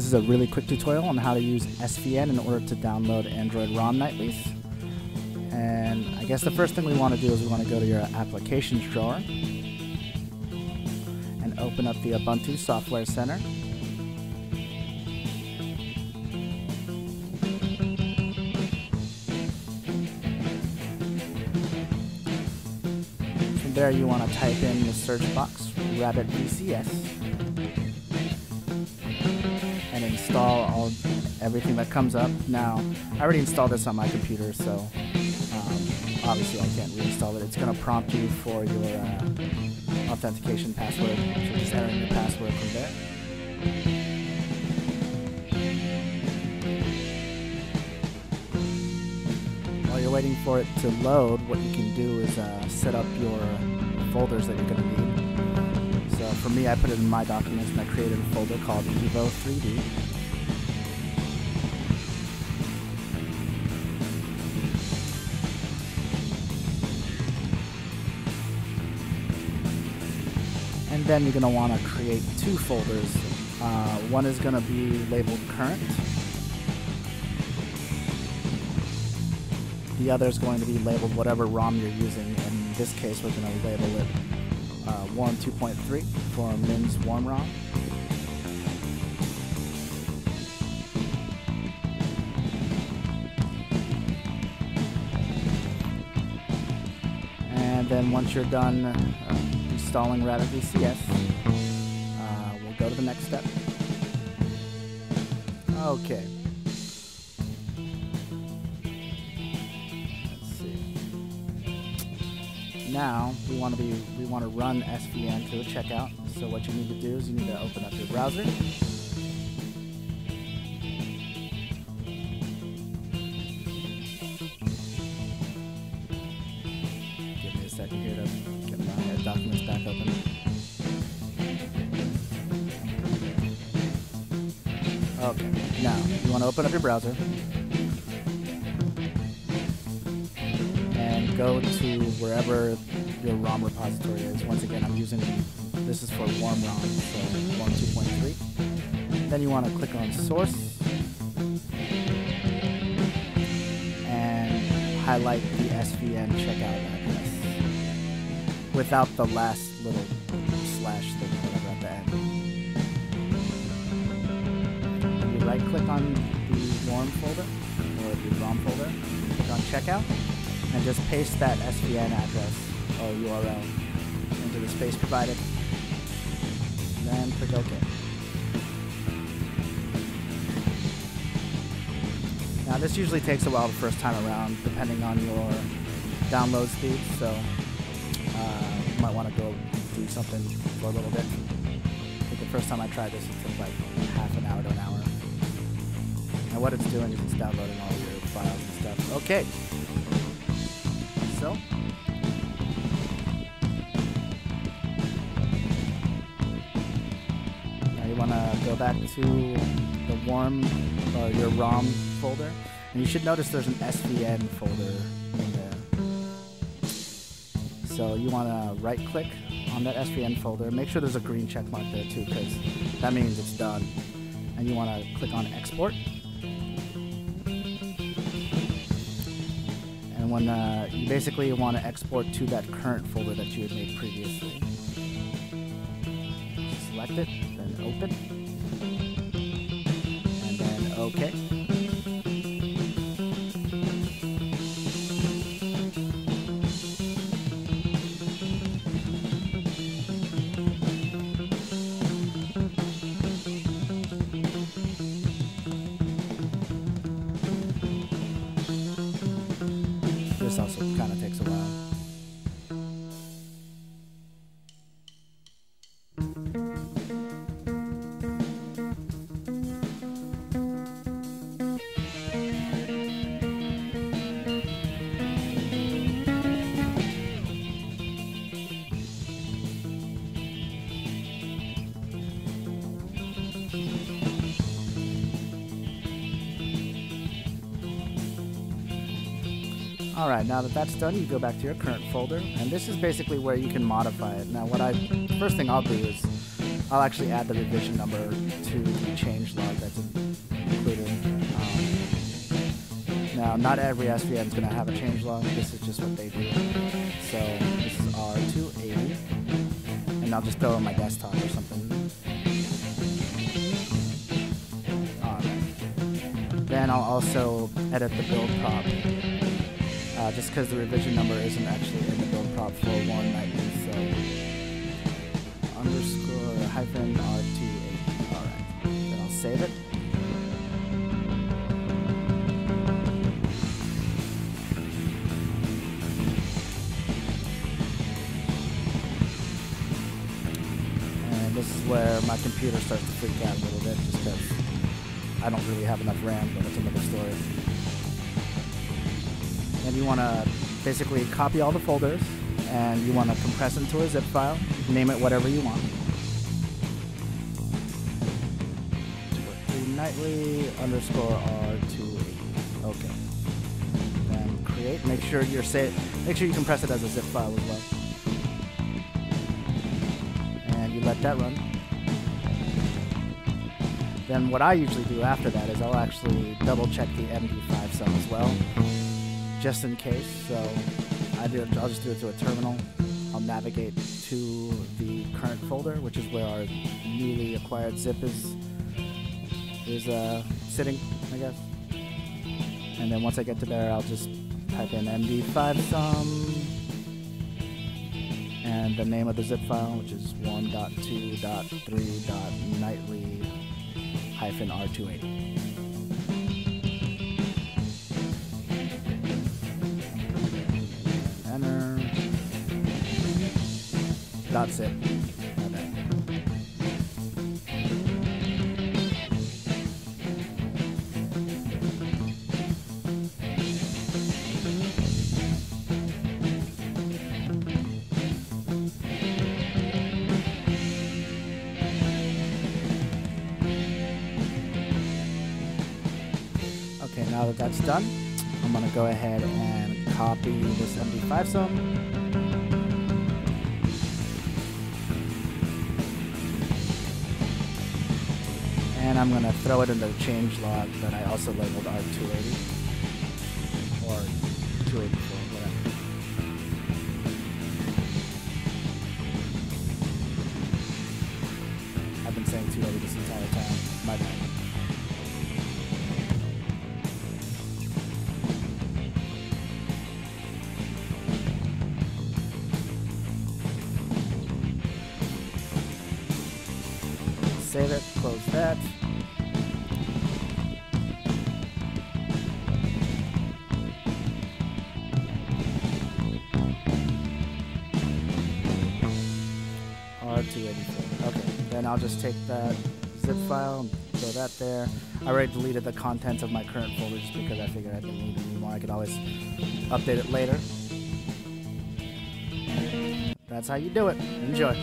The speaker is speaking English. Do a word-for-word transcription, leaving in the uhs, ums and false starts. This is a really quick tutorial on how to use S V N in order to download Android ROM nightlies. And I guess the first thing we want to do is we want to go to your applications drawer and open up the Ubuntu Software Center. From there you want to type in the search box, Rabbit V C S. Install all, everything that comes up. Now, I already installed this on my computer, so um, obviously I can't reinstall it. It's going to prompt you for your uh, authentication password, so just enter your password from there. While you're waiting for it to load, what you can do is uh, set up your folders that you're going to need. So for me, I put it in my documents and I created a folder called E V O three D. And then you're going to want to create two folders. Uh, one is going to be labeled current. The other is going to be labeled whatever ROM you're using. In this case, we're going to label it Uh, Warm two point three for Myn's Warm ROM. And then once you're done uh, installing Rabbit V C S, uh, we'll go to the next step. Okay. Now we want to be we want to run S V N to the checkout. So what you need to do is you need to open up your browser. Give me a second here to get my documents back open. Okay. Now you want to open up your browser and go to wherever your ROM repository is. Once again, I'm using, this is for Warm ROM, so Warm two point three. Then you want to click on Source and highlight the S V N checkout address without the last little slash thing whatever at the end. And you right click on the Warm folder or the ROM folder, click on Checkout, and just paste that S V N address or U R L into the space provided, and then click OK. Now this usually takes a while the first time around, depending on your download speed, so uh, you might want to go do something for a little bit. I think the first time I tried this, it took like half an hour to an hour. And what it's doing is it's downloading all your files and stuff. Okay. So, now you want to go back to the Warm or your ROM folder, and you should notice there's an S V N folder in there. So you want to right click on that S V N folder. Make sure there's a green check mark there too, because that means it's done. And you want to click on Export. When, uh, you basically want to export to that current folder that you had made previously. Select it, then open, and then OK. This also kind of takes a while. Alright, now that that's done, you go back to your current folder, and this is basically where you can modify it. Now, what I, first thing I'll do is I'll actually add the revision number to the change log that's included. Um, now, not every S V N is going to have a change log. This is just what they do. So this is R two eighty, and I'll just throw in my desktop or something. Right. Then I'll also edit the build prop, uh, just because the revision number isn't actually in the build prop for one night. Underscore hyphen R two eighty. Alright. Then I'll save it. And this is where my computer starts to freak out a little bit just because I don't really have enough RAM, but that's another story. And you want to basically copy all the folders, and you want to compress into a zip file, name it whatever you want. Nightly underscore R two eighty. Okay. Then create. Make sure you're sa- Make sure you compress it as a zip file as well. And you let that run. Then what I usually do after that is I'll actually double check the M D five cell as well, just in case. So. I do, I'll just do it through a terminal. I'll navigate to the current folder, which is where our newly acquired zip is, is uh, sitting, I guess. And then once I get to there, I'll just type in M D five sum and the name of the zip file, which is one dot two dot three dot nightly hyphen R two eighty. That's it. Okay. Okay, now that that's done, I'm going to go ahead and copy this M D five sum. And I'm going to throw it in the change log that I also labeled R two eighty or two eighty-four, whatever. I've been saying two eighty this entire time. My bad. Save it, close that. R two eighty-four. Okay, then I'll just take that zip file and throw that there. I already deleted the contents of my current folder just because I figured I didn't need it anymore. I could always update it later. That's how you do it. Enjoy.